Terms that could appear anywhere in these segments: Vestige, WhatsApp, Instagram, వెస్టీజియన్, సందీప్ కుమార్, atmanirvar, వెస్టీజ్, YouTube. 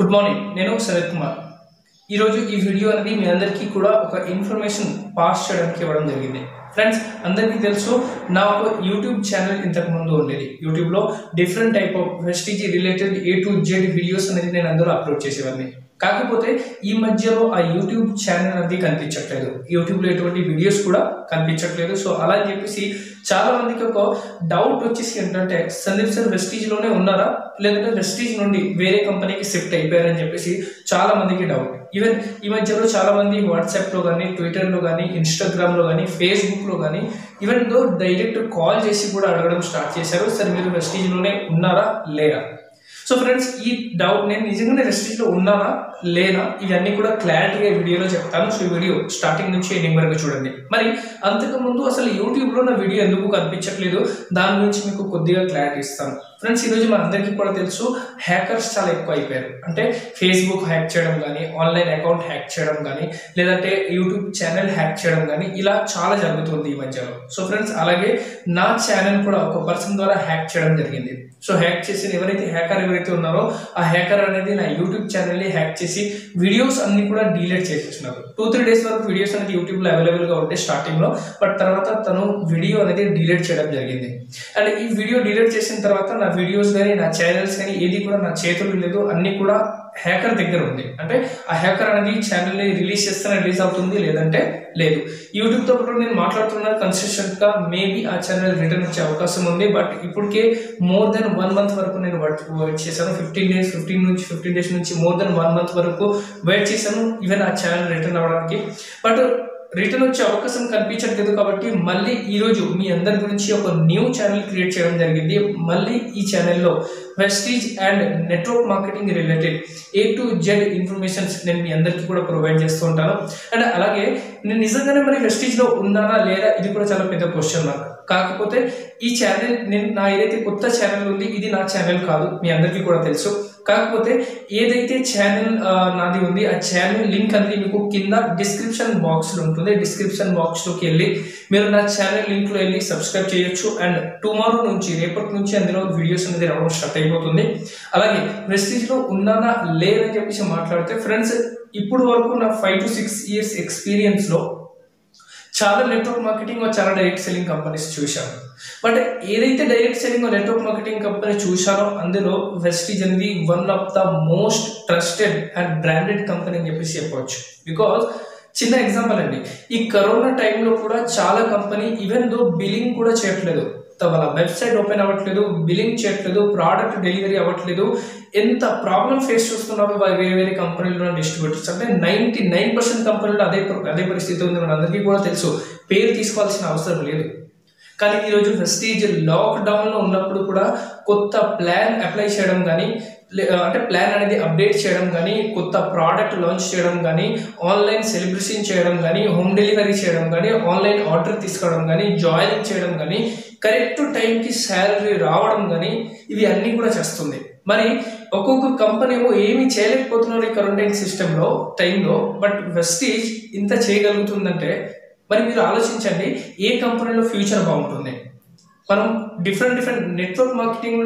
Good morning నేను సందీప్ కుమార్ ఈ రోజు ఈ వీడియో అనేది మీ అందరికీ కూడా ఒక ఇన్ఫర్మేషన్ పాస్ చేయడానికి ఇవ్వడం జరిగింది ఫ్రెండ్స్ అందరికీ తెలుసు నా ఒక YouTube ఛానల్ ఇంతకు ముందు ఉండేది YouTube లో different type of Vestige related A to Z videos అనేది నేను అందరూ అప్లోడ్ చేసేవాడిని కాకపోతే ఈ మధ్యలో ఆ YouTube ఛానల్ అది కనిపించట్లేదు YouTube లో ఎటువంటి వీడియోస్ కూడా కనిపించట్లేదు సో అలా అని చెప్పేసి చాలా మందికి ఒక డౌట్ వచ్చేసి ఏంటంటే సందీప్ సర్ Vestige లోనే ఉన్నారా లేదంటే Vestige నుండి వేరే కంపెనీకి షిఫ్ట్ అయిపోయారు అని చెప్పేసి చాలా మందికి డౌట్ ఈవెన్ ఈ మధ్యలో చాలా మంది WhatsApp లో గాని Twitter లో గాని Instagram లో గాని Facebook లో గాని ఈవెన్ దో డైరెక్ట్ కాల్ చేసి కూడా అడగడం స్టార్ట్ చేశారు సర్ మీరు Vestige లోనే ఉన్నారా లేరా So friends, this doubt name is going to Vestige lo unna na lena ivanni kuda clarity ga video lo cheptanu so video starting nunchi ending varaku chudandi mari antaka mundu asalu YouTube lo na video enduku kanipinchatledu dani nunchi meeku koddiga clarity isthanu friends ee roju manandariki kuda telusu hackers chaala ekku ayiparu ante Facebook hack cheyadam gaani online account hack cheyadam gaani ledante YouTube channel hack cheyadam gaani ila chaala jarugutundi ee madhyalo so friends alage na channel kuda oka person dwara hack cheyadam jarigindi so hack chesina evaraithe hacker ఎవరైతే ఉన్నారో ఆ hacker అనేది నా YouTube channel ని hack చేసి videos అన్ని కూడా delete చేసేస్తున్నారు 2-3 డేస్ వరకు వీడియోస్ అనేది YouTube లో అవైలబుల్ గా ఉండే స్టార్టింగ్ లో బట్ తర్వాత తను వీడియో అనేది డిలీట్ చేయడం జరిగింది అండ్ ఈ వీడియో డిలీట్ చేసిన తర్వాత నా వీడియోస్ గాని నా ఛానల్స్ గాని ఏది కూడా నా చేతుల్లో లేదు అన్ని కూడా హ్యాకర్ దగ్గర ఉంది అంటే ఆ హ్యాకర్ అనేది ఛానల్ ని రిలీజ్ చేస్తానా రిలీజ్ అవుతుంది లేదంటే లేదు YouTube తో కూడా నేను మాట్లాడుతున్నా కన్సిస్టెంట్ గా మేబీ ఆ ఛానల్ రిటర్న్ వచ్చే అవకాశం ఉంది బట్ ఇప్పటికే మోర్ దెన్ 1 మంత్ వరకు నేను వెయిట్ చేశాను 15 days నుంచి మోర్ దెన్ 1 మంత్ వరకు వెయిట్ చేశాను ఈవెన్ ఆ ఛానల్ రిటర్న్ అవడానికి బట్ రిటర్న్ వచ్చే అవకాశం కనిపించట్లేదు కాబట్టి మళ్ళీ ఈ రోజు మీ అందరి గురించి ఒక న్యూ ఛానల్ క్రియేట్ చేయడం జరిగింది మళ్ళీ ఈ ఛానల్ లో Vestige and network marketing related A to Z informations నేను మీ అందరికి కూడా ప్రొవైడ్ చేస్తూ ఉంటాను అండ్ అలాగే నేను నిజంగానే మరి Vestige లో ఉన్నానా లేదా ఇది కూడా చాలా పెద్ద క్వశ్చన్ నాకు కాకపోతే ఈ ఛానల్ నేను నా ఏదైతే కొత్త ఛానల్ ఉంది ఇది నా ఛానల్ కాదు మీ అందరికి కూడా తెలుసు కాకపోతే ఏదైతే ఛానల్ నాది ఉంది ఆ ఛానల్ లింక్ అనేది మీకు కింద డిస్క్రిప్షన్ బాక్స్ లో ఉంటుంది డిస్క్రిప్షన్ బాక్స్ లోకి వెళ్ళి మీరు నా ఛానల్ లింక్ లో వెళ్ళి సబ్స్క్రైబ్ చేయొచ్చు అండ్ టుమారో నుంచి రేపటి నుంచి అందులో వీడియోస్ అనేది రావడం స్టార్ట్ అయిపోతుంది అలాగే Vestige లో ఉన్నానా లేదని చెప్పేసి మాట్లాడితే ఫ్రెండ్స్ ఇప్పుడు వరకు నా 5 to 6 years ఎక్స్పీరియన్స్ లో చాలా నెట్వర్క్ మార్కెటింగ్ చాలా డైరెక్ట్ సెల్లింగ్ కంపెనీస్ చూశాను బట్ ఏదైతే direct selling network marketing company చూశానో అందులో Vestige అనేది one of the most trusted and branded company అని చెప్పేసి చెప్పొచ్చు బికాజ్ చిన్న ఎగ్జాంపుల్ అండి ఈ కరోనా టైంలో కూడా చాలా కంపెనీ ఈవెన్ దో బిల్లింగ్ కూడా చేయట్లేదు వాళ్ళ వెబ్సైట్ ఓపెన్ అవ్వట్లేదు బిల్లింగ్ చేయట్లేదు ప్రోడక్ట్ డెలివరీ అవ్వట్లేదు ఎంత ప్రాబ్లం ఫేస్ చేస్తున్నారో వేరే వేరే కంపెనీల్లో డిస్ట్రిబ్యూటర్స్ అంటే 99% కంపెనీలు అదే పరిస్థితి ఉంది మనందరికీ కూడా తెలుసు పేరు తీసుకోవాల్సిన అవసరం లేదు కానీ ఈ రోజు Vestige లాక్డౌన్ లో ఉన్నప్పుడు కూడా కొత్త ప్లాన్ అప్లై చేయడం గాని అంటే ప్లాన్ అనేది అప్డేట్ చేయడం గాని కొత్త ప్రోడక్ట్ లాంచ్ చేయడం గాని ఆన్లైన్ సెలబ్రేషన్ చేయడం గాని హోమ్ డెలివరీ చేయడం గాని ఆన్లైన్ ఆర్డర్ తీసుకోవడం గాని జాయినింగ్ చేయడం గాని కరెక్ట్ టైం కి సాలరీ రావడం గాని ఇవి అన్ని కూడా చేస్తుంది మరి ఒక్కొక్క కంపెనీ ఏమీ చేయలేకపోతున్నారు ఈ క్వారంటైన్ సిస్టమ్ లో టైంలో బట్ Vestige ఇంత చేయగలుగుతుందంటే మరి మీరు ఆలోచించండి ఏ కంపెనీలో ఫ్యూచర్ బాగుంటుంది మనం డిఫరెంట్ నెట్వర్క్ మార్కెటింగ్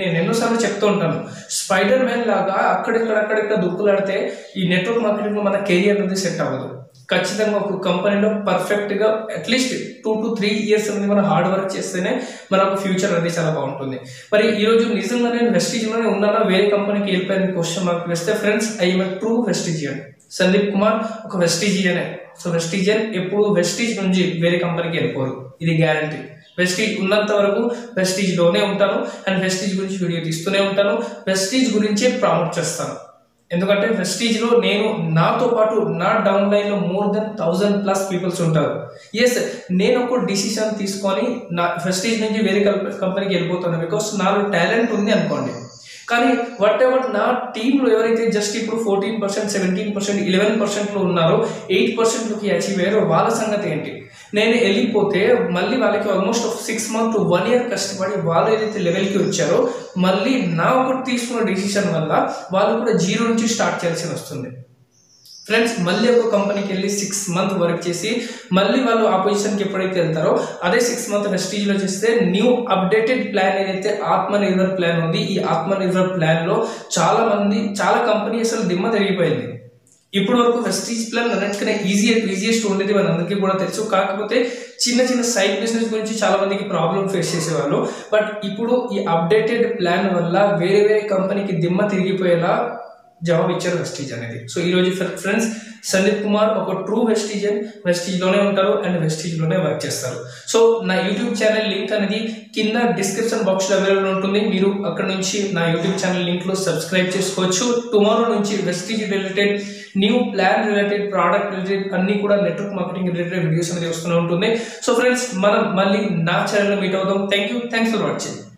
నేను ఎన్నోసార్లు చెప్తూ ఉంటాను స్పైడర్ మ్యాన్ లాగా అక్కడక్కడ దుక్కులాడితే ఈ నెట్వర్క్ మార్కెటింగ్ లో మన కెరియర్ అనేది సెట్ అవ్వదు ఖచ్చితంగా ఒక కంపెనీలో పర్ఫెక్ట్ గా అట్లీస్ట్ 2 to 3 years అనేది మనం హార్డ్ వర్క్ చేస్తేనే మనకు ఫ్యూచర్ అనేది చాలా బాగుంటుంది మరి ఈ రోజు నిజంగా నేను Vestige లోనే ఉన్నానా వేరే కంపెనీకి వెళ్ళిపోయిన క్వశ్చన్ నాకు వేస్తే friends I am true Vestigian సందీప్ కుమార్ ఒక వెస్టిజియనే సో వెస్టిజియన్ ఎప్పుడు Vestige నుంచి వేరే కంపెనీకి వెళ్ళిపోరు ఇది గ్యారంటీ Vestige ఉన్నంత వరకు Vestige లోనే ఉంటాను అండ్ Vestige గురించి వీడియో తీస్తూనే ఉంటాను Vestige గురించే ప్రమోట్ చేస్తాను ఎందుకంటే Vestige లో నేను నాతో పాటు నా డౌన్ లైన్ లో మోర్ దెన్ 1000+ పీపుల్స్ ఉంటారు yes నేను ఒక డిసిషన్ తీసుకొని నా Vestige నుంచి వేరే కంపెనీకి వెళ్ళిపోతాను బికాస్ నాలో టాలెంట్ ఉంది అనుకోండి కానీ వాట్ ఎవర్ నా టీమ్ లో ఎవరైతే జస్ట్ ఇప్పుడు 14%, 17%, 11% లో ఉన్నారో 8% లోకి అచీవ్ అయ్యారో వాళ్ళ సంగతి ఏంటి నేను వెళ్ళిపోతే మళ్ళీ వాళ్ళకి ఆల్మోస్ట్ 6 months to 1 year కష్టపడి వాళ్ళు ఏదైతే లెవెల్కి వచ్చారో మళ్ళీ నా ఒకటి తీసుకున్న డిసిషన్ వల్ల వాళ్ళు కూడా 0 నుంచి స్టార్ట్ చేయాల్సి వస్తుంది ఫ్రెండ్స్ మళ్ళీ ఒక కంపెనీకి వెళ్ళి 6 months వర్క్ చేసి మళ్ళీ వాళ్ళు ఆపోజిషన్కి ఎప్పుడైతే వెళ్తారో అదే 6 months వెస్టీజ్లో చేస్తే న్యూ అప్డేటెడ్ ప్లాన్ ఏదైతే ఆత్మనిర్భర్ ప్లాన్ ఉంది, ఈ ఆత్మనిర్భర్ ప్లాన్లో చాలా కంపెనీ అసలు దిమ్మ తిరిగిపోయింది. ఇప్పుడు వరకు వెస్టీజ్ ప్లాన్ అన్నిటికనే ఈజియెస్ట్ ఉండేది మనందరికీ కూడా తెలుసు. కాకపోతే చిన్న చిన్న సైడ్ బిజినెస్ గురించి చాలా మందికి ప్రాబ్లం ఫేస్ చేసేవాళ్ళు. బట్ ఇప్పుడు ఈ అప్డేటెడ్ ప్లాన్ వల్ల వేరే వేరే కంపెనీకి దిమ్మ తిరిగిపోయేలా జవాబు ఇచ్చారు వెస్టీజ్ అనేది. సో ఈరోజు ఫ్రెండ్స్ సందీప్ కుమార్ ఒక ట్రూ వెస్టీజియన్, వెస్టీజ్లోనే ఉంటారు అండ్ వెస్టీజ్లోనే వర్క్ చేస్తారు. సో నా యూట్యూబ్ ఛానల్ లింక్ అనేది కింద డిస్క్రిప్షన్ బాక్స్లో అవైలబుల్ ఉంటుంది. మీరు అక్కడ నుంచి నా యూట్యూబ్ ఛానల్ లింక్లో సబ్స్క్రైబ్ చేసుకోవచ్చు. టుమారో నుంచి వెస్టీజ్ related, new plan related, product related అన్ని కూడా నెట్వర్క్ మార్కెటింగ్ రిలేటెడ్ వీడియోస్ అనేది వస్తూనే ఉంటుంది. సో ఫ్రెండ్స్ మనం మళ్ళీ నా ఛానల్లో మీట్ అవుతాం. Thank you, thanks for watching.